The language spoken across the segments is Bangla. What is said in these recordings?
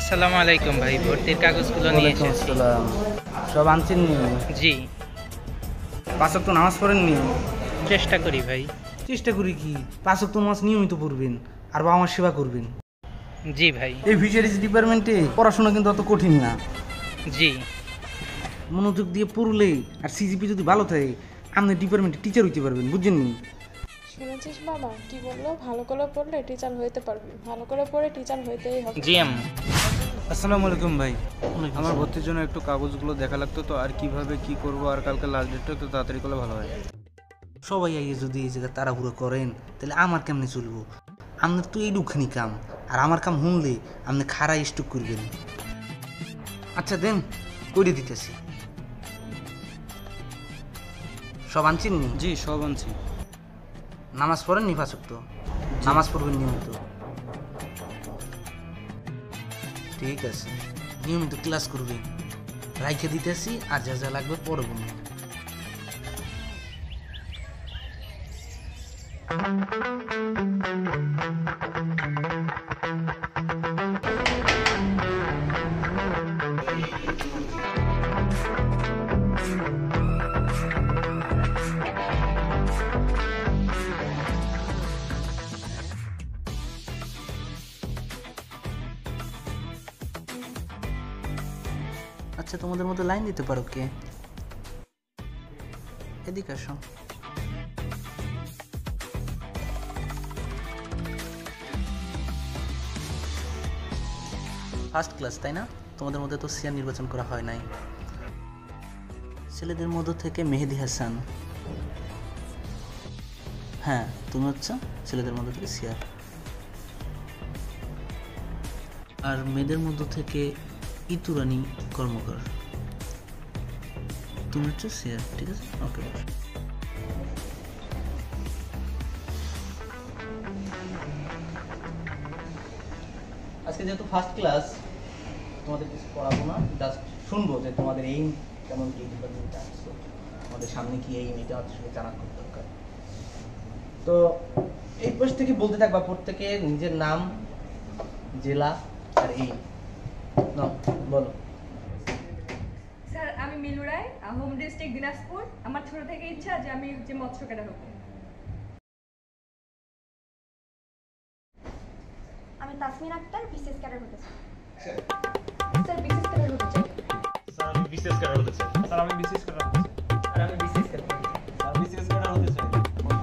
আসসালামু আলাইকুম ভাই, ভর্তির কাগজগুলো নিয়ে এসেছি। সব আনছেন নি? জি। পাঁচ ওয়াক্ত নামাজ পড়েন নি? চেষ্টা করি ভাই। চেষ্টা করি কি? পাঁচ ওয়াক্ত নামাজ নিয়মিত পড়বেন আর বাবা মার সেবা করবেন। জি ভাই। এই ফিশারিজ ডিপার্টমেন্টে পড়াশোনা কিন্তু অত কঠিন না। জি। মনোযোগ দিয়ে পড়লে আর সিজিপি যদি ভালো থাকে আপনি ডিপার্টমেন্টে টিচার হইতে পারবেন, বুঝছেন নি? শুনেছিস বাবা কি বললো? ভালো করে পড়লে টিচার হইতে পারবি, ভালো করে পড়ে টিচার হইতেই হবে। জি আম্মা। আসসালামু আলাইকুম ভাই, আমার ভর্তির জন্য একটু কাগজগুলো দেখা লাগতো তো, আর কিভাবে কি করব, আর কালকে লাস্ট ডেটটা তো তাড়াতাড়ি করলে ভালো হয়। সবাই আইয়ে যদি এই জায়গা তাড়াহুড়ো করেন তাহলে আমার কেমনে চলবো? আপনার তো এই দুঃখনি কাম, আর আমার কাম হুনলে আপনি খাড়া স্টক করবেন। আচ্ছা দেন করে দিতেছি। সব আনছেন নি? জি সব আনছি। নামাজ পড়েন নি? ফাঁসক তো নামাজ পড়বেন নিয়মিত। ঠিক আছে, নিয়মিত ক্লাস করবেন। রাইখে দিতেছি, আর যা যা লাগবে পড়ব। আচ্ছা তোমাদের মতো লাইন দিতে পারো কে? এদিকে আসো। ফার্স্ট ক্লাস তাই না? তোমাদের মধ্যে তো সিয়ার নির্বাচন করা হয় নাই। ছেলেদের মধ্যে থেকে মেহেদি হাসান। হ্যাঁ তুমি হচ্ছে ছেলেদের মধ্যে থেকে সিয়ার, আর মেয়েদের মধ্যে থেকে ইতুরানি কর্মকার। তুমি হচ্ছে সিয়ার, ঠিক আছে? ওকে। আজকে যেহেতু ফার্স্ট ক্লাস তোমাদের কিছু পড়াবো না, জাস্ট শুনবো যে তোমাদের এই কেমন কি ডিপার্টমেন্টে আসছো, তোমাদের সামনে কি এই নিতে হচ্ছে সেটা জানা খুব দরকার। তো এই পাশ থেকে বলতে থাকবা প্রত্যেকে নিজের নাম, জেলা আর এই নাও বলো। স্যার আমি মিলু রায়, হোম ডিস্ট্রিক্ট দিনাজপুর। আমার ছোট থেকে ইচ্ছা যে আমি যে মৎস্যকাটা হব। আমি তাসমিন আক্তার, বিশেষ ক্যাডার হতে চাই। স্যার বিশেষ ক্যাডার হতে চাই। স্যার আমি বিশেষ ক্যাডার হতে চাই। স্যার আমি বিশেষ ক্যাডার হতে চাই। স্যার আমি বিশেষ ক্যাডার হতে চাই। স্যার বিশেষ ক্যাডার হতে চাই।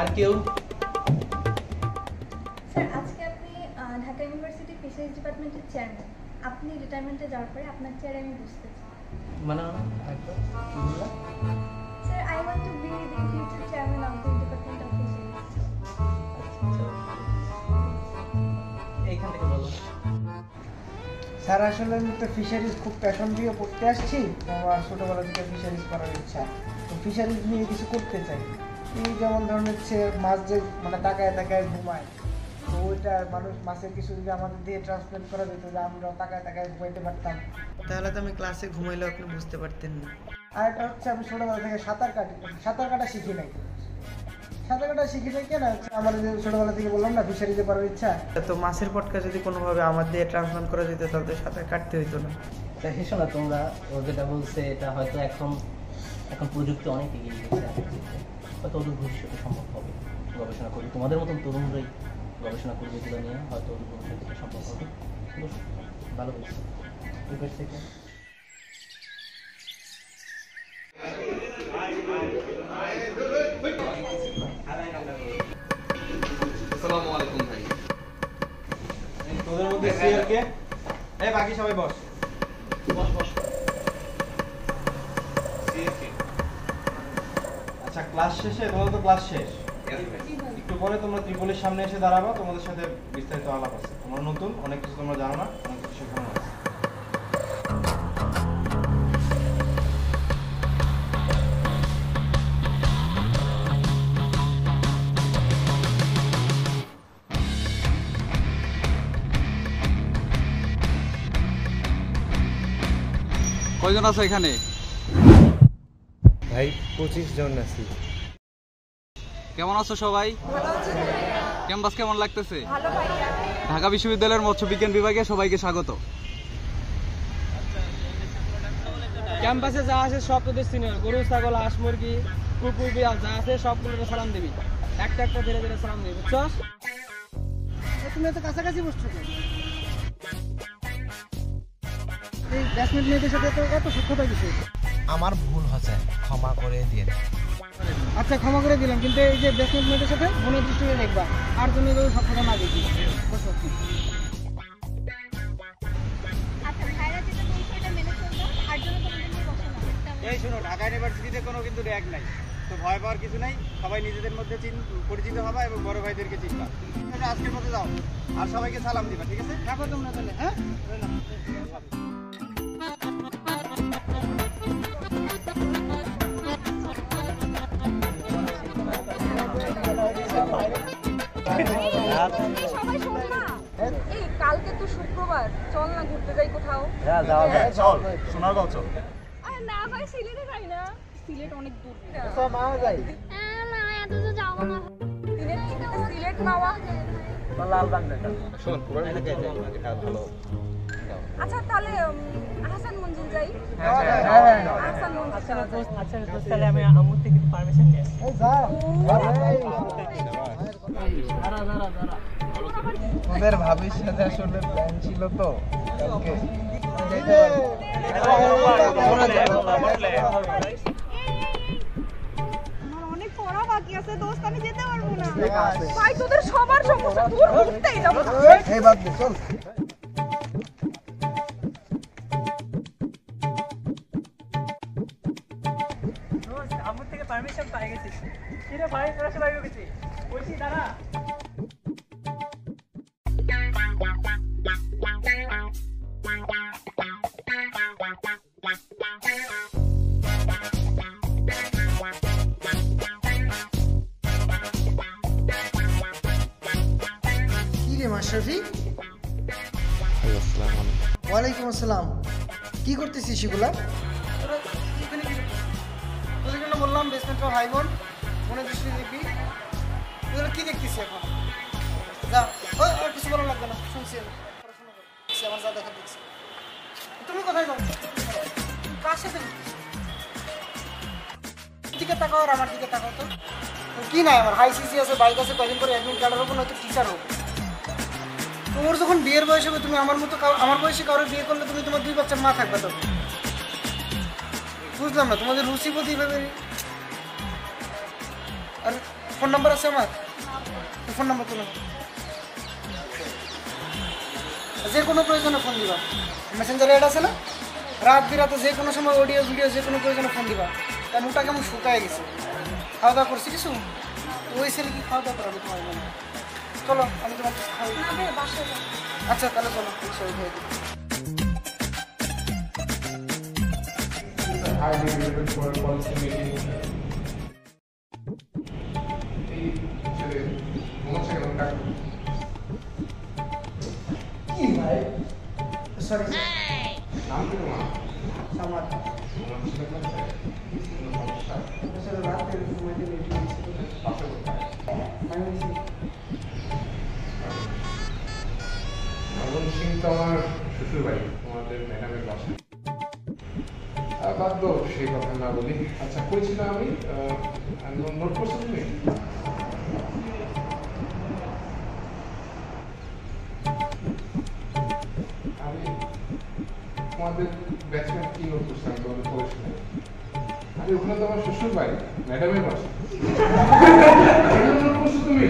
আর কেউ? স্যার আজকে আপনি ঢাকা ইউনিভার্সিটি ফিশারিজ ডিপার্টমেন্টের চেয়ারম্যান, আপনি রিটায়ারমেন্টে যাওয়ার পরে আপনার চেয়ারে আমি বসতে চাই। মানে sir I want to be the future chairman of the department of fisheries. এইখান থেকে বলো। স্যার আসলে আমি তো ফিশারিজ খুব প্যাশন দিয়ে পড়তে আসছি, আমার ছোটবেলা থেকে ফিশারিজ করার ইচ্ছা। তো ফিশারিজ নিয়ে কিছু করতে চাই। এই যেমন ধরুন হচ্ছে মাছ যে মানে তাকায় তাকায় ঘুমায়, তো ওইটা মানুষ মাছের কিছু যদি আমাদের দিয়ে ট্রান্সপ্লান্ট করা যেত যে আমরা তাকায় তাকায় ঘুমাইতে পারতাম, তাহলে তো আমি ক্লাসে ঘুমাইলেও আপনি বুঝতে পারতেন না। আর এটা হচ্ছে আমি ছোটবেলা থেকে সাঁতার কাটি, সাঁতার কাটা শিখি নাই। সাঁতার কাটা শিখি নাই কেন? আমাদের যে ছোটবেলা থেকে বললাম না ফিশারিতে করার ইচ্ছা, তো মাছের পটকা যদি কোনোভাবে আমার দিয়ে ট্রান্সপ্লান্ট করা যেত তাহলে তো সাঁতার কাটতে হইতো না। তা হেসো না তোমরা, ও যেটা বলছে এটা হয়তো এখন প্রযুক্তি অনেক এগিয়ে গেছে, হয়তো ওদের ভবিষ্যতে সম্ভব হবে। গবেষণা করি তোমাদের মতন তরুণরাই গবেষণা করবে, এগুলো নিয়ে হয়তো ভবিষ্যতে সম্ভব হবে। ভালো হয়েছে। আসসালামু আলাইকুম ভাই। তোদের মধ্যে সিআর কে? এই বাকি সবাই বস বস বস। সিআর কে? আচ্ছা ক্লাস শেষে, তোদের তো ক্লাস শেষ, একটু পরে তোমরা ত্রিপলের সামনে এসে দাঁড়াবা, তোমাদের সাথে বিস্তারিত আলাপ আছে। তোমরা নতুন, অনেক কিছু তোমরা জানো না, অনেক কিছু শেখানো আছে। কয়জন আছে এখানে? ভাই 25 জন আছি। কেমন আছো সবাই? ক্যাম্পাস কেমন লাগতেছে? ঢাকা বিশ্ববিদ্যালয়ের মৎস্য বিজ্ঞান বিভাগে সবাইকে স্বাগত। ক্যাম্পাসে যা আসে সব তোদের সিনিয়র, গরু ছাগল হাঁস মুরগি কুকুর বিড়াল যা আসে সবগুলোকে সালাম দিবি, একটা একটা ধীরে ধীরে সালাম দিবি, বুঝছস? তুমি তো কাছাকাছি বসছো কেন? এই ব্যাটসম্যান মেয়েদের সাথে তো এত সূক্ষ্মতা কিসে? আমার ভুল হয়েছে, ক্ষমা করে দিয়ে। আচ্ছা ক্ষমা করে দিলাম, কিন্তু এই যে ব্যাটসম্যান মেয়েদের সাথে মনে দৃষ্টিতে দেখবা, আর তুমি যদি সবটা না দেখি সত্যি। এই শোনো, ঢাকা ইউনিভার্সিটিতে কোনো কিন্তু র্যাগ নাই, তো ভয় পাওয়ার কিছু নাই। সবাই নিজেদের মধ্যে পরিচিত হবা এবং বড় ভাইদেরকে চিনবা। আজকের মতো যাও আর সবাইকে সালাম দিবা, ঠিক আছে? থাকো তোমরা তাহলে, হ্যাঁ। এই কালকে তো শুক্রবার, চল না ঘুরতে যাই কোথাও? হ্যাঁ যাওয়া যায়, চল সোনারগাঁও চল। না ভাই সিলেটে যাই না, সিলেট অনেক দূর। সব মা যাই না, এত তো যাব না। সিলেট মাওয়া লাল বাংলাটা শুন পুরো এলাকা যাই, এটা ভালো। আচ্ছা তাহলে হাসান মঞ্জিল যাই। হ্যাঁ হাসান মঞ্জিল। আচ্ছা দোস্ত, আচ্ছা দোস্ত তাহলে আমি আমুর থেকে পারমিশন নিয়ে আসি। এই যা যারা যারা যারা ওদের ভবিষ্যতে আসলে প্ল্যান ছিল তো ওকে যেতে পারবো। আমার থেকে পারমিশন পাই গেছিস ভাই, তোরা সবাই গেছিস বলছি দাঁড়া। ওয়ালাইকুম আসসালাম। কি করতেছিস এগুলা? বললাম বেসমেন্টের হাই বোন মনে দৃষ্টি দেখবি, এগুলো কি দেখতেছি এখন? যা, আর কিছু বলা লাগবে না, শুনছি আমার যা দেখা দেখছি। তুমি কোথায় যাও? কার সাথে? দিকে তাকাও আর আমার দিকে তাকাও। তো কি নাই আমার হাই সিসি আছে, বাইক আছে, কদিন করে অ্যাডমিট কার্ড হবো, নয়তো টিচার হবো। তোমার যখন বিয়ের বয়স হবে, তুমি আমার মতো আমার বয়সে কারোর বিয়ে করলে তুমি তোমার দুই বাচ্চার মা থাকবে। তবে বুঝলাম না তোমাদের রুচি প্রতি এইভাবে। আর ফোন নাম্বার আছে আমার? ফোন নাম্বার তো না, যে কোনো প্রয়োজনে ফোন দিবা। মেসেঞ্জারে অ্যাড আছে না, রাত বিরাতে যে কোনো সময় অডিও ভিডিও যে কোনো প্রয়োজনে ফোন দিবা। তার মুখটা কেমন শুকায় গেছে। খাওয়া দাওয়া করছি কিছু? ওই ছেলে কি খাওয়া দাওয়া করাবে তোমার মনে? চলো আমি তোমার খাই। আচ্ছা তাহলে চলো। আমার শ্বশুর বাড়ি তোমাদের ম্যাডামের বাসা। বাদ দাও সেই কথা না বলি। আচ্ছা কইছিলাম আমি, নোট করছো তুমি? আমি তোমাদের ব্যাচমেন্ট কি নোট করছি আমি তোমাদের পড়েছিলাম? আরে ওখানে তো আমার শ্বশুর বাড়ি ম্যাডামের বাসা, নোট করছো তুমি?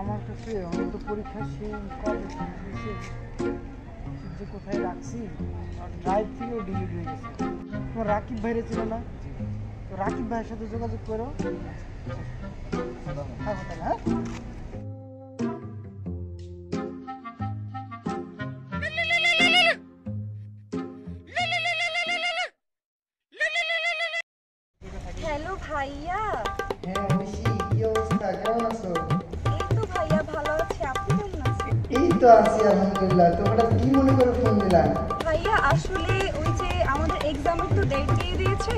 আমার কাছে তো পরীক্ষা কোথায় রাখছি, রাকিব ভাইরে ছিল না? রাকিব ভাইয়ের সাথে যোগাযোগ করো। হ্যাঁ। ভাইয়া। হ্যাঁ মিশি, কি অবস্থা, কেমন আছো? এই তো ভাইয়া ভালো আছি, আপনি কেমন আছেন? এই তো আছি আলহামদুলিল্লাহ। তোমরা কি মনে করে ফোন দিলা? ভাইয়া আসলে ওই যে আমাদের এক্সামের তো ডেট দিয়ে দিয়েছে,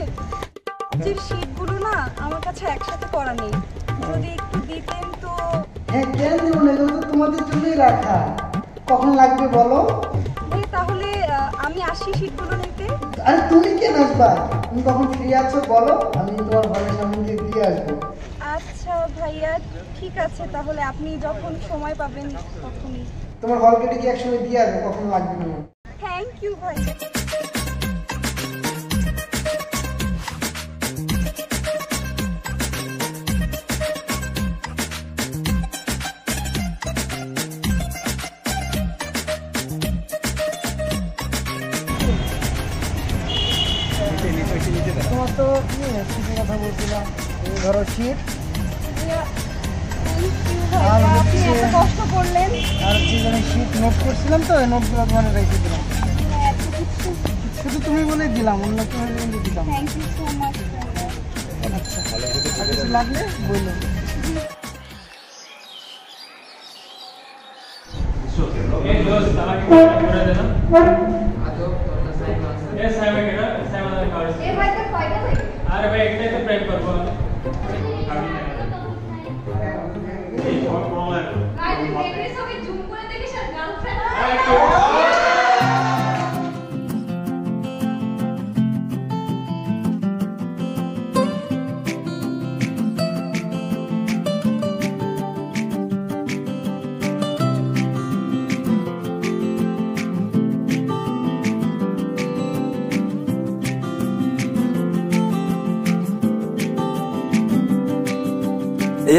যে শীটগুলো না আমার কাছে একসাথে করা নেই, যদি একটু দিতেন তো। হ্যাঁ কেন দেব না, এগুলো তো তোমাদের জন্যই রাখা, কখন লাগবে বলো। তাহলে আমি আসি শীটগুলো নিতে। আরে তুমি কেন আসবা, তুমি কখন ফ্রি আছো বলো, আমি তোমার ঘরের সামনে দিয়ে আসবো। আচ্ছা ভাইয়া ঠিক আছে, তাহলে আপনি যখন সময় পাবেন তখনই। তোমার ঘরকে কি একসাথে দিয়ে আসবো, কখন লাগবে না। থ্যাংক ইউ ভাইয়া। তোমার তো শীতের কথা বলছিলাম, ধরো শীত আর জীবনে শীত নোট করছিলাম, তো নোটগুলো তোমার রেখে দিলাম, শুধু তুমি বলে দিলাম, অন্য কেউ দিলাম। আচ্ছা কিছু লাগলে বললাম। अरे भाई एकटा तो प्रेम करबो ये बहुत प्रॉब्लम भाई मेरे सब झूम করে দেখি সব গার্লফ্রেন্ড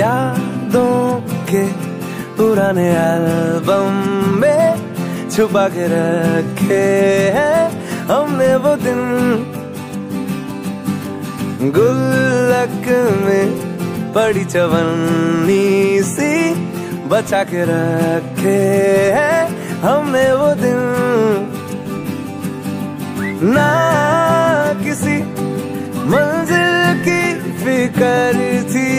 यादों के पुराने एल्बम में छुपा के रखे हैं हमने वो दिन, गुल्लक में पड़ी चवन्नी सी बचा के रखे हैं हमने वो दिन। ना किसी मंजिल की फिकर थी,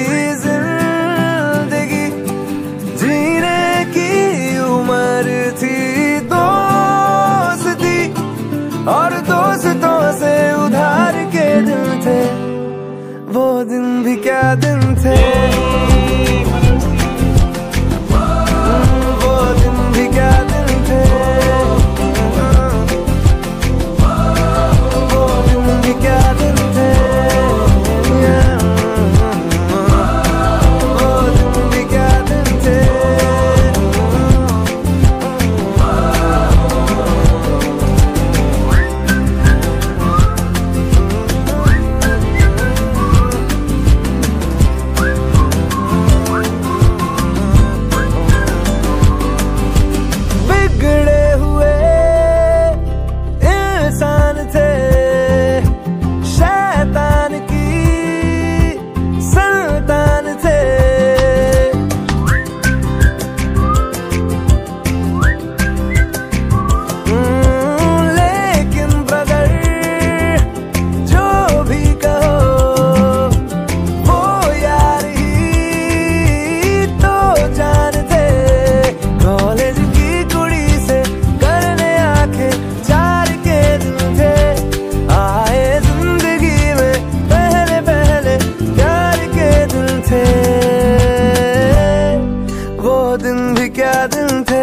और दोस्तों से उधार के दिन थे वो दिन, भी क्या दिन थे वो दिन, भी क्या दिन थे वो दिन, भी क्या दिन थे वो दिन, भी क्या दिन थे।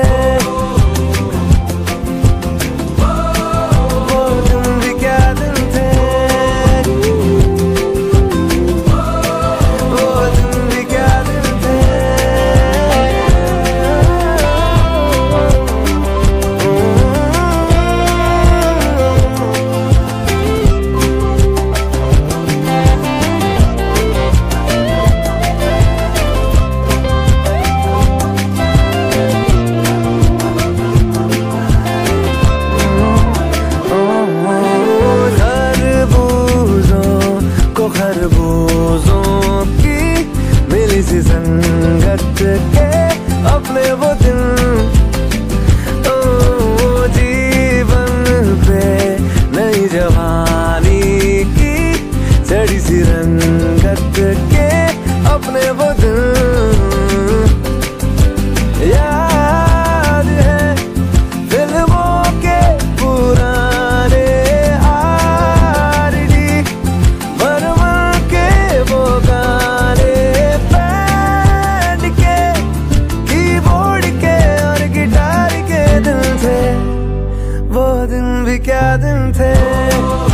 दिन भी क्या दिन थे।